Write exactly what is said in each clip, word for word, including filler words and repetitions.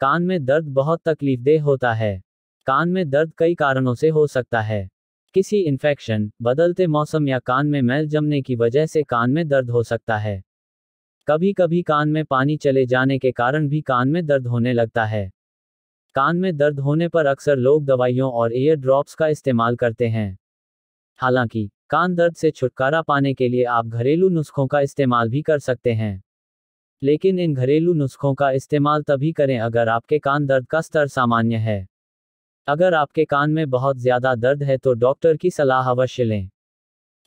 कान में दर्द बहुत तकलीफदेह होता है। कान में दर्द कई कारणों से हो सकता है। किसी इन्फेक्शन, बदलते मौसम या कान में मैल जमने की वजह से कान में दर्द हो सकता है। कभी कभी कान में पानी चले जाने के कारण भी कान में दर्द होने लगता है। कान में दर्द होने पर अक्सर लोग दवाइयों और एयर ड्रॉप्स का इस्तेमाल करते हैं। हालांकि कान दर्द से छुटकारा पाने के लिए आप घरेलू नुस्खों का इस्तेमाल भी कर सकते हैं, लेकिन इन घरेलू नुस्खों का इस्तेमाल तभी करें अगर आपके कान दर्द का स्तर सामान्य है। अगर आपके कान में बहुत ज़्यादा दर्द है तो डॉक्टर की सलाह अवश्य लें।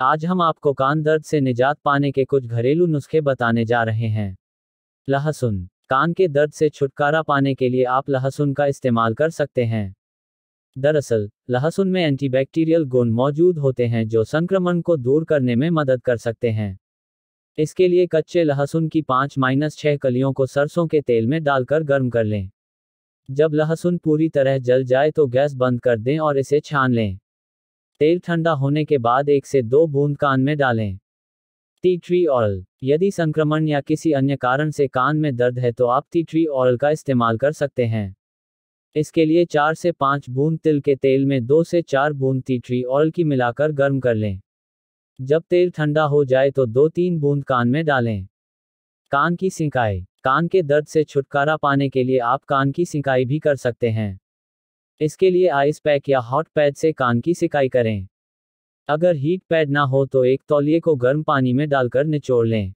आज हम आपको कान दर्द से निजात पाने के कुछ घरेलू नुस्खे बताने जा रहे हैं। लहसुन। कान के दर्द से छुटकारा पाने के लिए आप लहसुन का इस्तेमाल कर सकते हैं। दरअसल लहसुन में एंटीबैक्टीरियल गुण मौजूद होते हैं जो संक्रमण को दूर करने में मदद कर सकते हैं। इसके लिए कच्चे लहसुन की पाँच माइनस छः कलियों को सरसों के तेल में डालकर गर्म कर लें। जब लहसुन पूरी तरह जल जाए तो गैस बंद कर दें और इसे छान लें। तेल ठंडा होने के बाद एक से दो बूंद कान में डालें। Tea tree oil. यदि संक्रमण या किसी अन्य कारण से कान में दर्द है तो आप टी ट्री ऑयल का इस्तेमाल कर सकते हैं। इसके लिए चार से पाँच बूंद तिल के तेल में दो से चार बूंद टी ट्री ऑयल की मिलाकर गर्म कर लें। जब तेल ठंडा हो जाए तो दो तीन बूंद कान में डालें। कान की सिंकाई। कान के दर्द से छुटकारा पाने के लिए आप कान की सिंकाई भी कर सकते हैं। इसके लिए आइस पैक या हॉट पैड से कान की सिंकाई करें। अगर हीट पैड ना हो तो एक तौलिए को गर्म पानी में डालकर निचोड़ लें।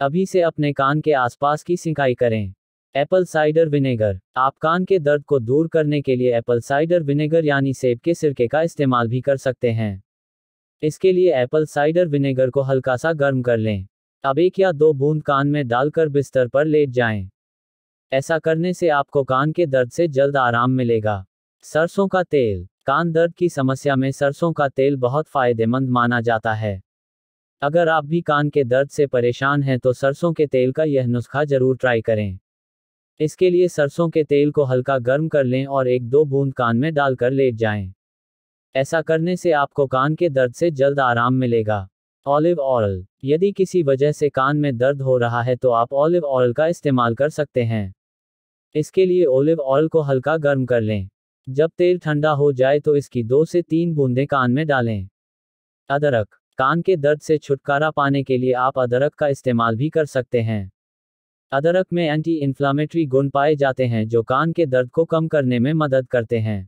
अभी से अपने कान के आसपास की सिंकाई करें। Apple cider vinegar. आप कान के दर्द को दूर करने के लिए एप्पल साइडर विनेगर यानी सेब के सिरके का इस्तेमाल भी कर सकते हैं। इसके लिए एप्पल साइडर विनेगर को हल्का सा गर्म कर लें। अब एक या दो बूंद कान में डालकर बिस्तर पर लेट जाएं। ऐसा करने से आपको कान के दर्द से जल्द आराम मिलेगा। सरसों का तेल। कान दर्द की समस्या में सरसों का तेल बहुत फायदेमंद माना जाता है। अगर आप भी कान के दर्द से परेशान हैं तो सरसों के तेल का यह नुस्खा जरूर ट्राई करें। इसके लिए सरसों के तेल को हल्का गर्म कर लें और एक दो बूंद कान में डालकर लेट जाएं। ऐसा करने से आपको कान के दर्द से जल्द आराम मिलेगा। Olive oil. यदि किसी वजह से कान में दर्द हो रहा है तो आप ऑलिव ऑयल का इस्तेमाल कर सकते हैं। इसके लिए ऑलिव ऑयल को हल्का गर्म कर लें। जब तेल ठंडा हो जाए तो इसकी दो से तीन बूंदें कान में डालें। अदरक। कान के दर्द से छुटकारा पाने के लिए आप अदरक का इस्तेमाल भी कर सकते हैं। अदरक में एंटी इन्फ्लामेटरी गुण पाए जाते हैं जो कान के दर्द को कम करने में मदद करते हैं।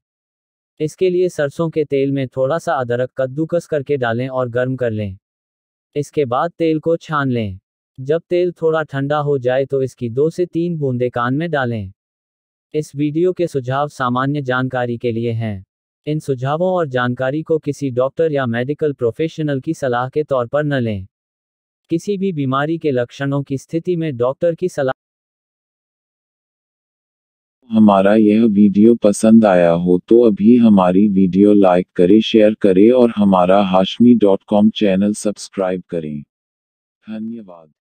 इसके लिए सरसों के तेल में थोड़ा सा अदरक कद्दूकस करके डालें और गर्म कर लें। इसके बाद तेल को छान लें। जब तेल थोड़ा ठंडा हो जाए तो इसकी दो से तीन बूंदें कान में डालें। इस वीडियो के सुझाव सामान्य जानकारी के लिए हैं। इन सुझावों और जानकारी को किसी डॉक्टर या मेडिकल प्रोफेशनल की सलाह के तौर पर न लें। किसी भी बीमारी के लक्षणों की स्थिति में डॉक्टर की सलाह। हमारा यह वीडियो पसंद आया हो तो अभी हमारी वीडियो लाइक करें, शेयर करें और हमारा Hashmi dot com channel subscribe करें। धन्यवाद।